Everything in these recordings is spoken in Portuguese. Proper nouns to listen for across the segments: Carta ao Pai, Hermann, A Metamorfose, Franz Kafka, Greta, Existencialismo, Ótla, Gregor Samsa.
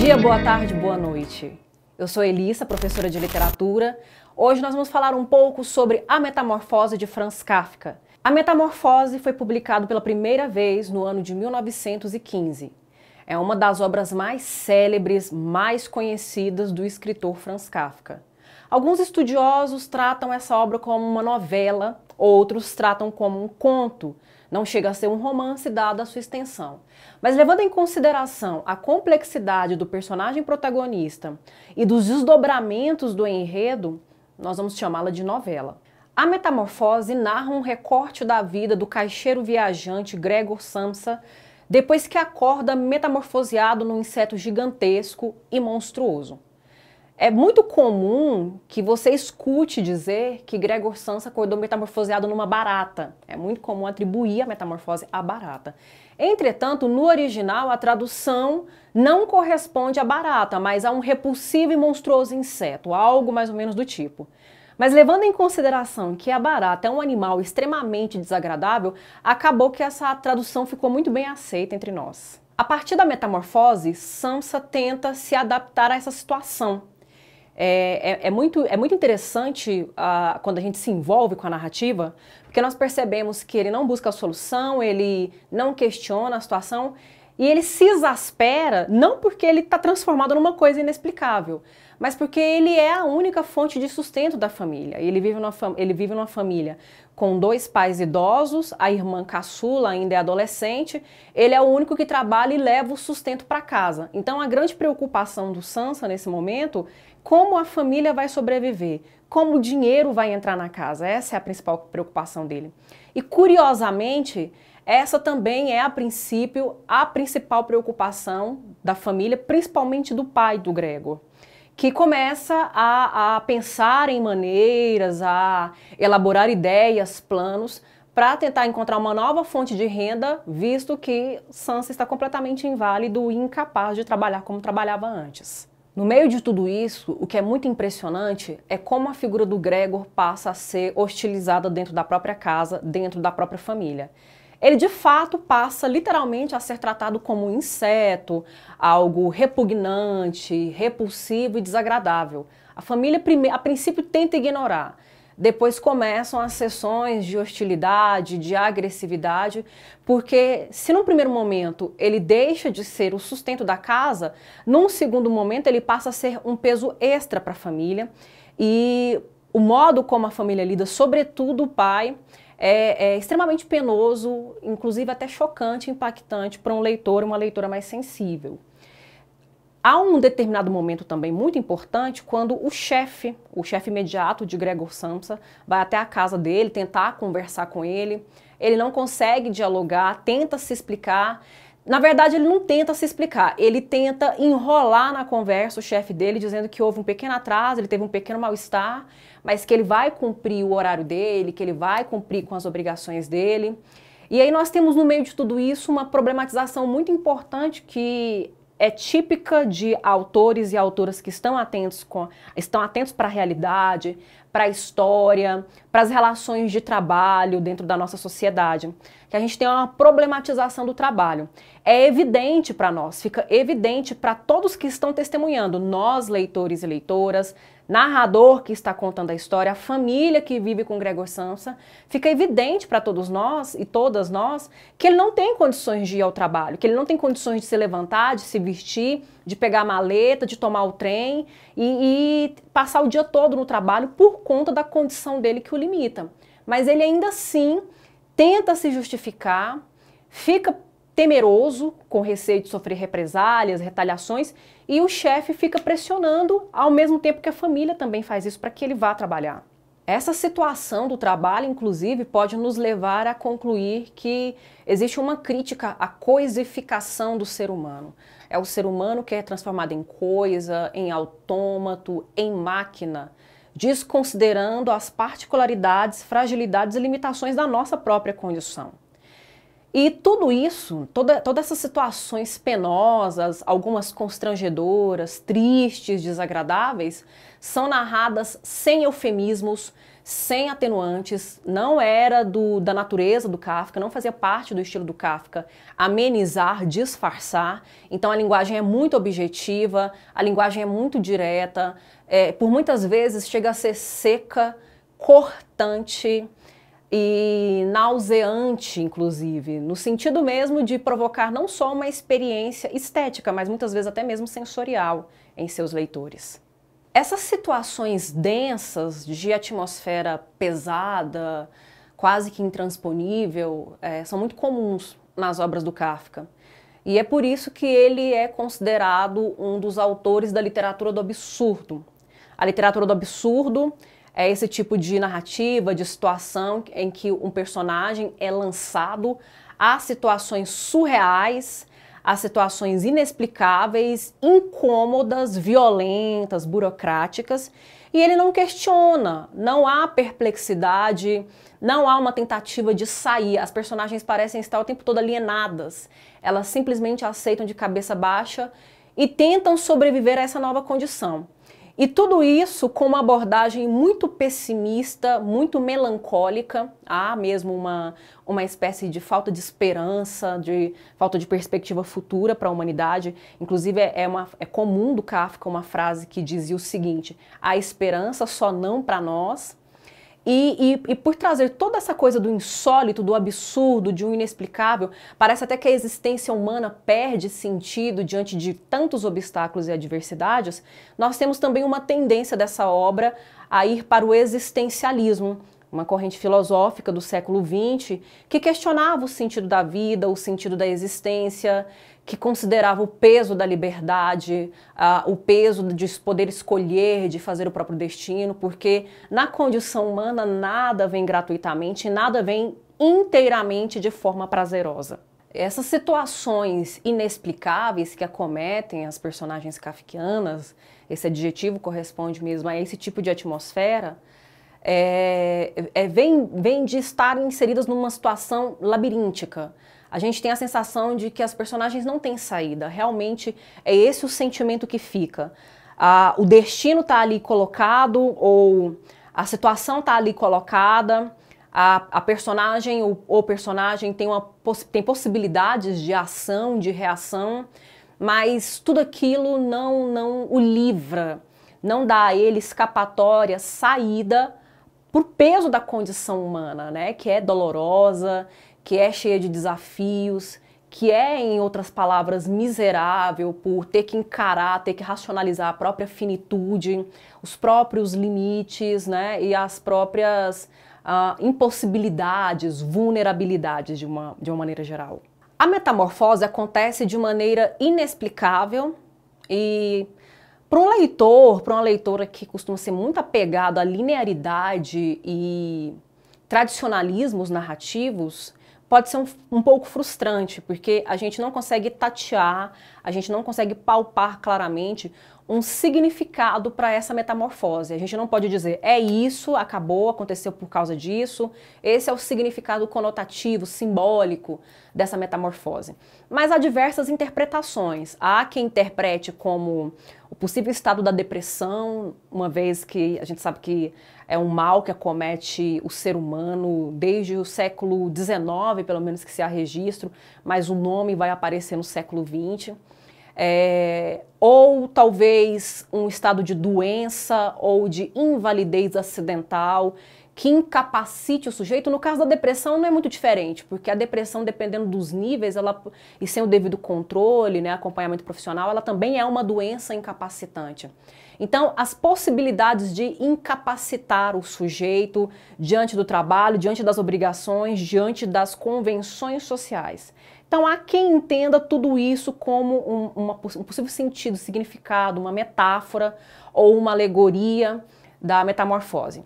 dia, boa tarde, boa noite. Eu sou Elissa, professora de literatura. Hoje nós vamos falar um pouco sobre A Metamorfose de Franz Kafka. A Metamorfose foi publicado pela primeira vez no ano de 1915. É uma das obras mais célebres, mais conhecidas do escritor Franz Kafka. Alguns estudiosos tratam essa obra como uma novela, outros tratam como um conto. Não chega a ser um romance dado a sua extensão. Mas levando em consideração a complexidade do personagem protagonista e dos desdobramentos do enredo, nós vamos chamá-la de novela. A Metamorfose narra um recorte da vida do caixeiro viajante Gregor Samsa depois que acorda metamorfoseado num inseto gigantesco e monstruoso. É muito comum que você escute dizer que Gregor Samsa acordou metamorfoseado numa barata. É muito comum atribuir a metamorfose à barata. Entretanto, no original, a tradução não corresponde à barata, mas a um repulsivo e monstruoso inseto, algo mais ou menos do tipo. Mas levando em consideração que a barata é um animal extremamente desagradável, acabou que essa tradução ficou muito bem aceita entre nós. A partir da metamorfose, Samsa tenta se adaptar a essa situação. É muito interessante quando a gente se envolve com a narrativa, porque nós percebemos que ele não busca a solução, ele não questiona a situação e ele se exaspera, não porque ele está transformado numa coisa inexplicável, mas porque ele é a única fonte de sustento da família. Ele vive numa família com dois pais idosos, a irmã caçula ainda é adolescente, ele é o único que trabalha e leva o sustento para casa. Então a grande preocupação do Samsa nesse momento, como a família vai sobreviver, como o dinheiro vai entrar na casa, essa é a principal preocupação dele. E curiosamente, essa também é a princípio a principal preocupação da família, principalmente do pai do Gregor, que começa a pensar em maneiras, a elaborar ideias, planos, para tentar encontrar uma nova fonte de renda, visto que Samsa está completamente inválido e incapaz de trabalhar como trabalhava antes. No meio de tudo isso, o que é muito impressionante é como a figura do Gregor passa a ser hostilizada dentro da própria casa, dentro da própria família. Ele de fato passa literalmente a ser tratado como um inseto, algo repugnante, repulsivo e desagradável. A família a princípio tenta ignorar, depois começam as sessões de hostilidade, de agressividade, porque se num primeiro momento ele deixa de ser o sustento da casa, num segundo momento ele passa a ser um peso extra para a família e o modo como a família lida, sobretudo o pai, é extremamente penoso, inclusive até chocante, impactante para um leitor e uma leitora mais sensível. Há um determinado momento também muito importante quando o chefe imediato de Gregor Samsa, vai até a casa dele tentar conversar com ele. Ele não consegue dialogar, tenta se explicar. Na verdade, ele não tenta se explicar, ele tenta enrolar na conversa o chefe dele, dizendo que houve um pequeno atraso, ele teve um pequeno mal-estar, mas que ele vai cumprir o horário dele, que ele vai cumprir com as obrigações dele. E aí nós temos no meio de tudo isso uma problematização muito importante que é típica de autores e autoras que estão atentos para a realidade, para a história, para as relações de trabalho dentro da nossa sociedade, que a gente tem uma problematização do trabalho. É evidente para nós, fica evidente para todos que estão testemunhando, nós, leitores e leitoras, narrador que está contando a história, a família que vive com Gregor Samsa, fica evidente para todos nós e todas nós que ele não tem condições de ir ao trabalho, que ele não tem condições de se levantar, de se vestir, de pegar a maleta, de tomar o trem e passar o dia todo no trabalho por conta da condição dele que o limita. Mas ele ainda assim tenta se justificar, fica temeroso, com receio de sofrer represálias, retaliações, e o chefe fica pressionando ao mesmo tempo que a família também faz isso para que ele vá trabalhar. Essa situação do trabalho, inclusive, pode nos levar a concluir que existe uma crítica à coisificação do ser humano. É o ser humano que é transformado em coisa, em autômato, em máquina, desconsiderando as particularidades, fragilidades e limitações da nossa própria condição. E tudo isso, todas essas situações penosas, algumas constrangedoras, tristes, desagradáveis, são narradas sem eufemismos, sem atenuantes, não era da natureza do Kafka, não fazia parte do estilo do Kafka amenizar, disfarçar. Então a linguagem é muito objetiva, a linguagem é muito direta, por muitas vezes chega a ser seca, cortante e nauseante, inclusive, no sentido mesmo de provocar não só uma experiência estética, mas muitas vezes até mesmo sensorial em seus leitores. Essas situações densas, de atmosfera pesada, quase que intransponível, são muito comuns nas obras do Kafka. E é por isso que ele é considerado um dos autores da literatura do absurdo. A literatura do absurdo é esse tipo de narrativa, de situação em que um personagem é lançado a situações surreais, a situações inexplicáveis, incômodas, violentas, burocráticas, e ele não questiona, não há perplexidade, não há uma tentativa de sair. As personagens parecem estar o tempo todo alienadas, elas simplesmente aceitam de cabeça baixa e tentam sobreviver a essa nova condição. E tudo isso com uma abordagem muito pessimista, muito melancólica, há mesmo uma espécie de falta de esperança, de falta de perspectiva futura para a humanidade. Inclusive é comum do Kafka uma frase que dizia o seguinte: a esperança só não para nós. E por trazer toda essa coisa do insólito, do absurdo, de um inexplicável, parece até que a existência humana perde sentido diante de tantos obstáculos e adversidades. Nós temos também uma tendência dessa obra a ir para o existencialismo, uma corrente filosófica do século XX que questionava o sentido da vida, o sentido da existência, que considerava o peso da liberdade, o peso de poder escolher, de fazer o próprio destino, porque na condição humana nada vem gratuitamente, nada vem inteiramente de forma prazerosa. Essas situações inexplicáveis que acometem as personagens kafkianas, esse adjetivo corresponde mesmo a esse tipo de atmosfera, vem de estar inseridas numa situação labiríntica. A gente tem a sensação de que as personagens não têm saída, realmente é esse o sentimento que fica. O destino está ali colocado, ou a situação está ali colocada, a personagem ou personagem tem possibilidades de ação, de reação, mas tudo aquilo não o livra, não dá a ele escapatória, saída, por peso da condição humana, né, que é dolorosa, que é cheia de desafios, que é, em outras palavras, miserável por ter que encarar, ter que racionalizar a própria finitude, os próprios limites, né, e as próprias impossibilidades, vulnerabilidades de uma maneira geral. A metamorfose acontece de maneira inexplicável e, para um leitor, para uma leitora que costuma ser muito apegada à linearidade e tradicionalismos narrativos, pode ser um pouco frustrante, porque a gente não consegue tatear, a gente não consegue palpar claramente um significado para essa metamorfose. A gente não pode dizer, é isso, acabou, aconteceu por causa disso, esse é o significado conotativo, simbólico dessa metamorfose. Mas há diversas interpretações. Há quem interprete como o possível estado da depressão, uma vez que a gente sabe que é um mal que acomete o ser humano desde o século XIX, pelo menos que se há registro, mas o nome vai aparecer no século XX. Ou talvez um estado de doença ou de invalidez acidental que incapacite o sujeito. No caso da depressão não é muito diferente, porque a depressão, dependendo dos níveis e sem o devido controle, né, acompanhamento profissional, ela também é uma doença incapacitante. Então, as possibilidades de incapacitar o sujeito diante do trabalho, diante das obrigações, diante das convenções sociais. Então, há quem entenda tudo isso como um possível sentido, significado, uma metáfora ou uma alegoria da metamorfose.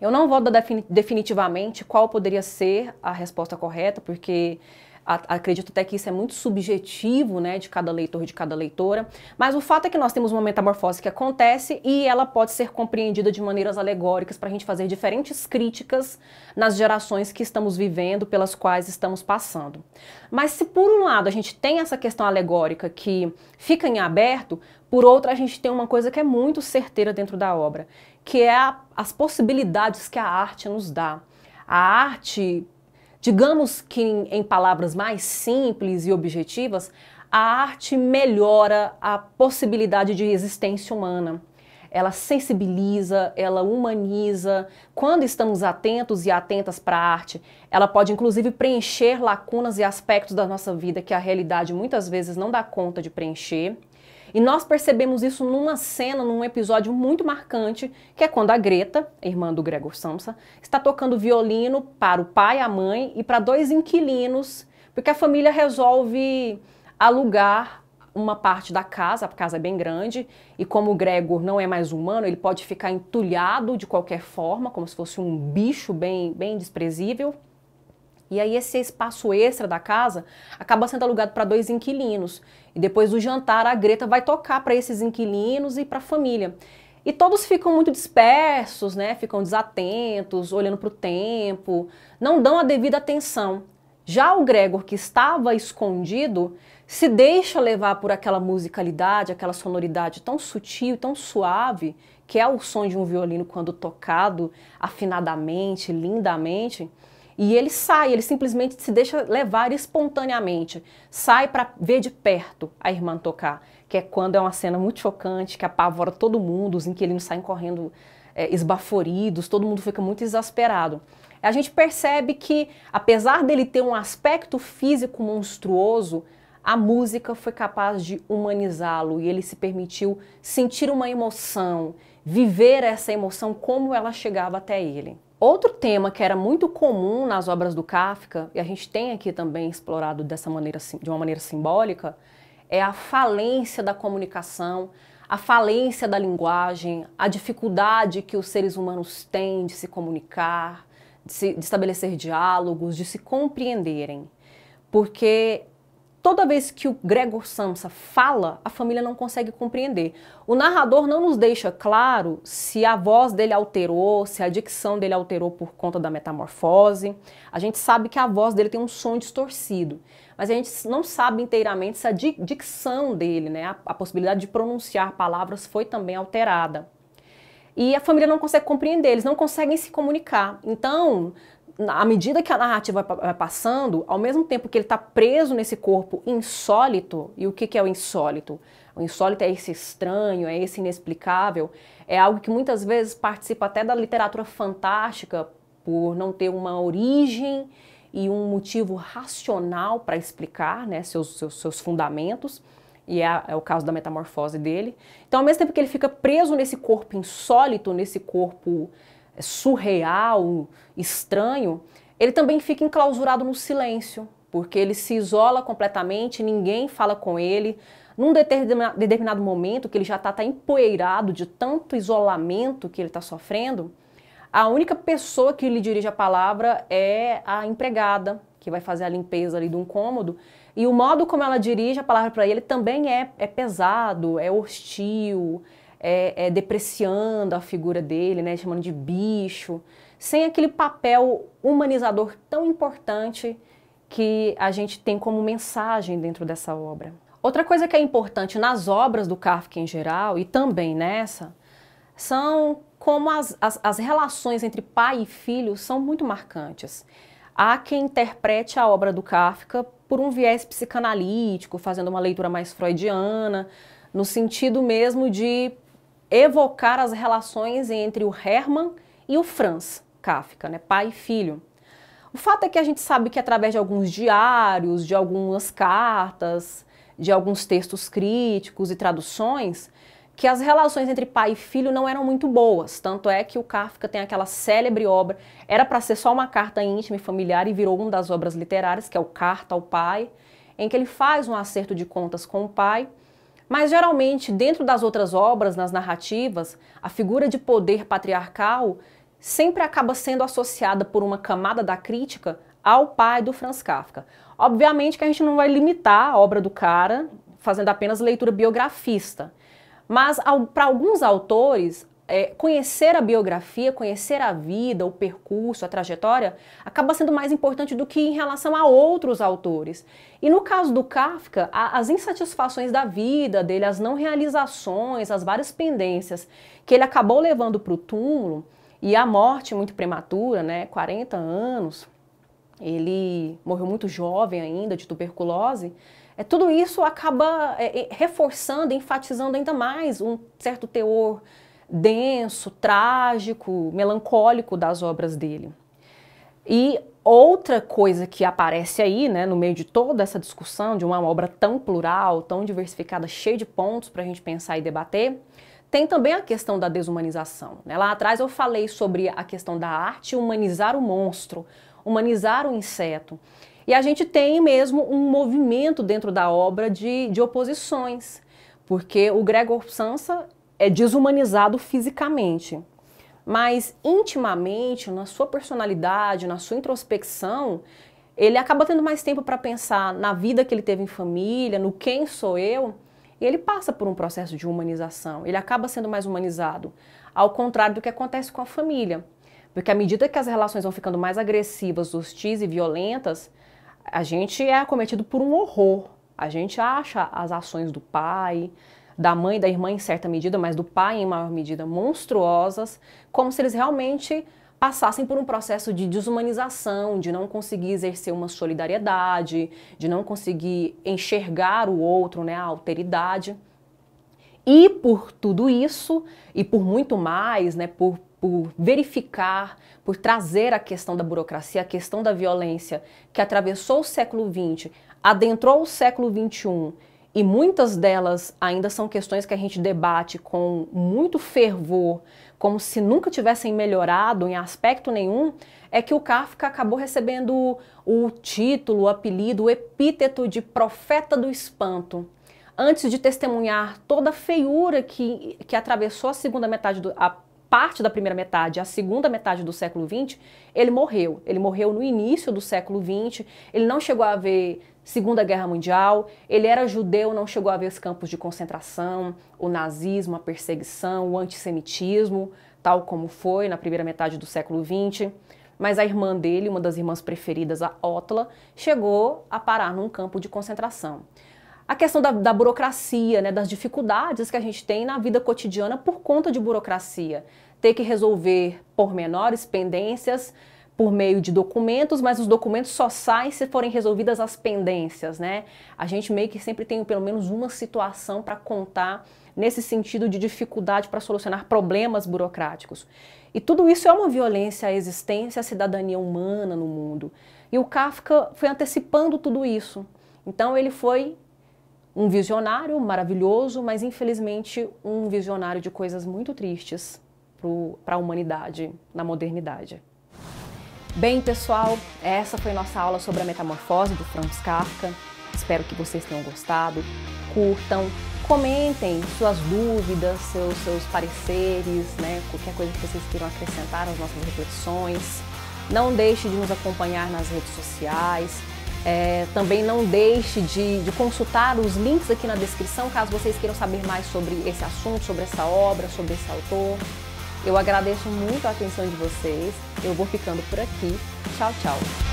Eu não vou dar definitivamente qual poderia ser a resposta correta, porque acredito até que isso é muito subjetivo, né, de cada leitor, de cada leitora, mas o fato é que nós temos uma metamorfose que acontece e ela pode ser compreendida de maneiras alegóricas para a gente fazer diferentes críticas nas gerações que estamos vivendo, pelas quais estamos passando. Mas se por um lado a gente tem essa questão alegórica que fica em aberto, por outra, a gente tem uma coisa que é muito certeira dentro da obra, que é as possibilidades que a arte nos dá. A arte, digamos que em palavras mais simples e objetivas, a arte melhora a possibilidade de existência humana. Ela sensibiliza, ela humaniza. Quando estamos atentos e atentas para a arte, ela pode inclusive preencher lacunas e aspectos da nossa vida que a realidade muitas vezes não dá conta de preencher. E nós percebemos isso numa cena, num episódio muito marcante, que é quando a Greta, irmã do Gregor Samsa, está tocando violino para o pai, a mãe e para 2 inquilinos, porque a família resolve alugar uma parte da casa, a casa é bem grande, e como o Gregor não é mais humano, ele pode ficar entulhado de qualquer forma, como se fosse um bicho bem desprezível. E aí esse espaço extra da casa acaba sendo alugado para 2 inquilinos. E depois do jantar a Greta vai tocar para esses inquilinos e para a família. E todos ficam muito dispersos, né? Ficam desatentos, olhando para o tempo, não dão a devida atenção. Já o Gregor, que estava escondido, se deixa levar por aquela musicalidade, aquela sonoridade tão sutil, tão suave, que é o som de um violino quando tocado afinadamente, lindamente. E ele sai, ele simplesmente se deixa levar espontaneamente, sai para ver de perto a irmã tocar, que é quando é uma cena muito chocante, que apavora todo mundo, os inquilinos saem correndo esbaforidos, todo mundo fica muito exasperado. A gente percebe que, apesar dele ter um aspecto físico monstruoso, a música foi capaz de humanizá-lo e ele se permitiu sentir uma emoção, viver essa emoção como ela chegava até ele. Outro tema que era muito comum nas obras do Kafka, e a gente tem aqui também explorado dessa maneira, de uma maneira simbólica, é a falência da comunicação, a falência da linguagem, a dificuldade que os seres humanos têm de se comunicar, de estabelecer diálogos, de se compreenderem. Porque toda vez que o Gregor Samsa fala, a família não consegue compreender. O narrador não nos deixa claro se a voz dele alterou, se a dicção dele alterou por conta da metamorfose. A gente sabe que a voz dele tem um som distorcido, mas a gente não sabe inteiramente se a dicção dele, né, a possibilidade de pronunciar palavras foi também alterada. E a família não consegue compreender, eles não conseguem se comunicar. Então, à medida que a narrativa vai passando, ao mesmo tempo que ele está preso nesse corpo insólito, e o que é o insólito? O insólito é esse estranho, é esse inexplicável, é algo que muitas vezes participa até da literatura fantástica, por não ter uma origem e um motivo racional para explicar, né, seus fundamentos, e é o caso da metamorfose dele. Então, ao mesmo tempo que ele fica preso nesse corpo insólito, nesse corpo surreal, estranho, ele também fica enclausurado no silêncio, porque ele se isola completamente, ninguém fala com ele. Num determinado momento, que ele já está empoeirado de tanto isolamento que ele está sofrendo, a única pessoa que lhe dirige a palavra é a empregada, que vai fazer a limpeza ali de um cômodo, e o modo como ela dirige a palavra para ele também é pesado, é hostil, depreciando a figura dele, né, chamando de bicho, sem aquele papel humanizador tão importante que a gente tem como mensagem dentro dessa obra. Outra coisa que é importante nas obras do Kafka em geral, e também nessa, são como as relações entre pai e filho são muito marcantes. Há quem interprete a obra do Kafka por um viés psicanalítico, fazendo uma leitura mais freudiana, no sentido mesmo de evocar as relações entre o Hermann e o Franz Kafka, né, pai e filho. O fato é que a gente sabe que através de alguns diários, de algumas cartas, de alguns textos críticos e traduções, que as relações entre pai e filho não eram muito boas, tanto é que o Kafka tem aquela célebre obra, era para ser só uma carta íntima e familiar e virou uma das obras literárias, que é o Carta ao Pai, em que ele faz um acerto de contas com o pai. Mas, geralmente, dentro das outras obras, nas narrativas, a figura de poder patriarcal sempre acaba sendo associada por uma camada da crítica ao Pai, do Franz Kafka. Obviamente que a gente não vai limitar a obra do cara fazendo apenas leitura biografista, mas para alguns autores, conhecer a biografia, conhecer a vida, o percurso, a trajetória, acaba sendo mais importante do que em relação a outros autores. E no caso do Kafka, as insatisfações da vida dele, as não realizações, as várias pendências que ele acabou levando para o túmulo, e a morte muito prematura, né, 40 anos, ele morreu muito jovem ainda, de tuberculose, tudo isso acaba reforçando, enfatizando ainda mais um certo teor denso, trágico, melancólico das obras dele. E outra coisa que aparece aí, né, no meio de toda essa discussão de uma obra tão plural, tão diversificada, cheia de pontos para a gente pensar e debater, tem também a questão da desumanização. Lá atrás eu falei sobre a questão da arte humanizar o monstro, humanizar o inseto. E a gente tem mesmo um movimento dentro da obra de oposições, porque o Gregor Samsa é desumanizado fisicamente, mas intimamente, na sua personalidade, na sua introspecção, ele acaba tendo mais tempo para pensar na vida que ele teve em família, no quem sou eu, e ele passa por um processo de humanização, ele acaba sendo mais humanizado, ao contrário do que acontece com a família. Porque à medida que as relações vão ficando mais agressivas, hostis e violentas, a gente é acometido por um horror. A gente acha as ações do pai, da mãe, da irmã em certa medida, mas do pai em maior medida, monstruosas, como se eles realmente passassem por um processo de desumanização, de não conseguir exercer uma solidariedade, de não conseguir enxergar o outro, né, a alteridade. E por tudo isso, e por muito mais, né, por verificar, por trazer a questão da burocracia, a questão da violência, que atravessou o século XX, adentrou o século XXI, e muitas delas ainda são questões que a gente debate com muito fervor, como se nunca tivessem melhorado em aspecto nenhum, é que o Kafka acabou recebendo o título, o apelido, o epíteto de profeta do espanto, antes de testemunhar toda a feiura que atravessou a segunda metade, a parte da primeira metade, a segunda metade do século XX, ele morreu. Ele morreu no início do século XX, ele não chegou a ver Segunda Guerra Mundial, ele era judeu, não chegou a ver os campos de concentração, o nazismo, a perseguição, o antissemitismo, tal como foi na primeira metade do século XX. Mas a irmã dele, uma das irmãs preferidas, a Ótla, chegou a parar num campo de concentração. A questão da burocracia, né, das dificuldades que a gente tem na vida cotidiana por conta de burocracia. Ter que resolver pormenores, pendências, por meio de documentos, mas os documentos só saem se forem resolvidas as pendências, né? A gente meio que sempre tem pelo menos uma situação para contar nesse sentido de dificuldade para solucionar problemas burocráticos. E tudo isso é uma violência à existência, à cidadania humana no mundo. E o Kafka foi antecipando tudo isso. Então ele foi um visionário maravilhoso, mas infelizmente um visionário de coisas muito tristes para a humanidade na modernidade. Bem, pessoal, essa foi nossa aula sobre A Metamorfose, do Franz Kafka. Espero que vocês tenham gostado. Curtam, comentem suas dúvidas, seus pareceres, né? Qualquer coisa que vocês queiram acrescentar às nossas reflexões. Não deixe de nos acompanhar nas redes sociais. Também não deixe de consultar os links aqui na descrição, caso vocês queiram saber mais sobre esse assunto, sobre essa obra, sobre esse autor. Eu agradeço muito a atenção de vocês, eu vou ficando por aqui. Tchau, tchau!